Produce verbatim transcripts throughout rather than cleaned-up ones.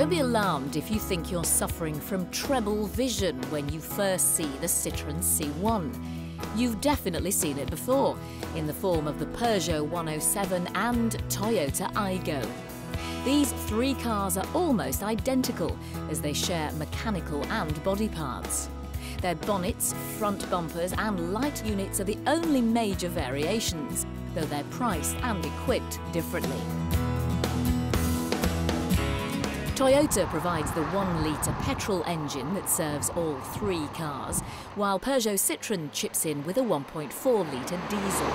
Don't be alarmed if you think you're suffering from treble vision when you first see the Citroën C one. You've definitely seen it before, in the form of the Peugeot one oh seven and Toyota Aygo. These three cars are almost identical as they share mechanical and body parts. Their bonnets, front bumpers and light units are the only major variations, though they're priced and equipped differently. Toyota provides the one litre petrol engine that serves all three cars, while Peugeot Citroën chips in with a one point four litre diesel.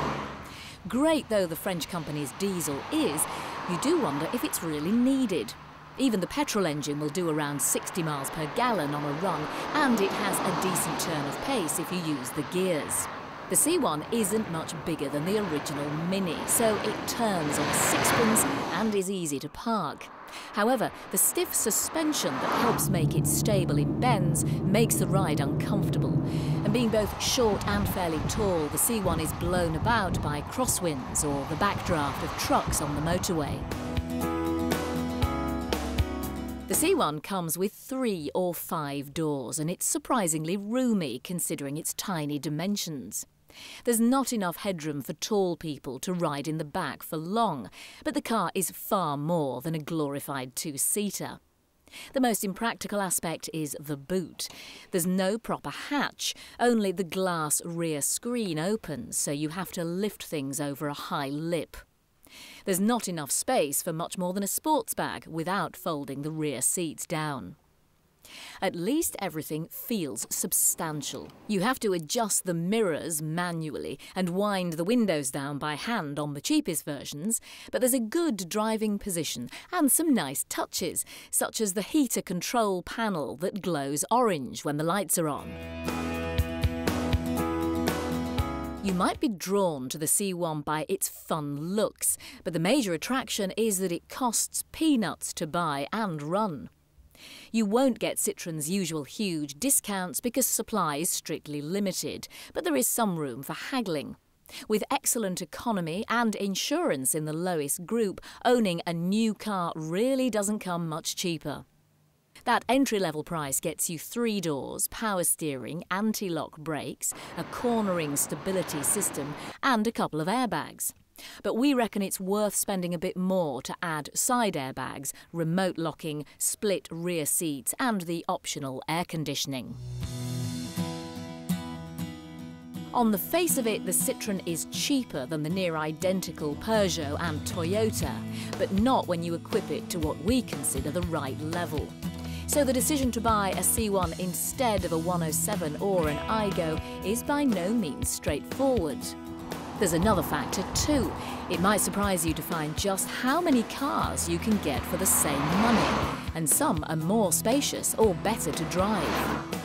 Great though the French company's diesel is, you do wonder if it's really needed. Even the petrol engine will do around sixty miles per gallon on a run, and it has a decent turn of pace if you use the gears. The C one isn't much bigger than the original Mini, so it turns on sixpence and is easy to park. However, the stiff suspension that helps make it stable in bends makes the ride uncomfortable. And being both short and fairly tall, the C one is blown about by crosswinds or the backdraft of trucks on the motorway. The C one comes with three or five doors, and it's surprisingly roomy considering its tiny dimensions. There's not enough headroom for tall people to ride in the back for long, but the car is far more than a glorified two-seater. The most impractical aspect is the boot. There's no proper hatch, only the glass rear screen opens, so you have to lift things over a high lip. There's not enough space for much more than a sports bag without folding the rear seats down. At least everything feels substantial. You have to adjust the mirrors manually and wind the windows down by hand on the cheapest versions, but there's a good driving position and some nice touches, such as the heater control panel that glows orange when the lights are on. You might be drawn to the C one by its fun looks, but the major attraction is that it costs peanuts to buy and run. You won't get Citroën's usual huge discounts because supply is strictly limited, but there is some room for haggling. With excellent economy and insurance in the lowest group, owning a new car really doesn't come much cheaper. That entry-level price gets you three doors, power steering, anti-lock brakes, a cornering stability system and a couple of airbags. But we reckon it's worth spending a bit more to add side airbags, remote locking, split rear seats and the optional air conditioning. On the face of it, the Citroën is cheaper than the near-identical Peugeot and Toyota, but not when you equip it to what we consider the right level. So the decision to buy a C one instead of a one oh seven or an Aygo is by no means straightforward. There's another factor too. It might surprise you to find just how many cars you can get for the same money, and some are more spacious or better to drive.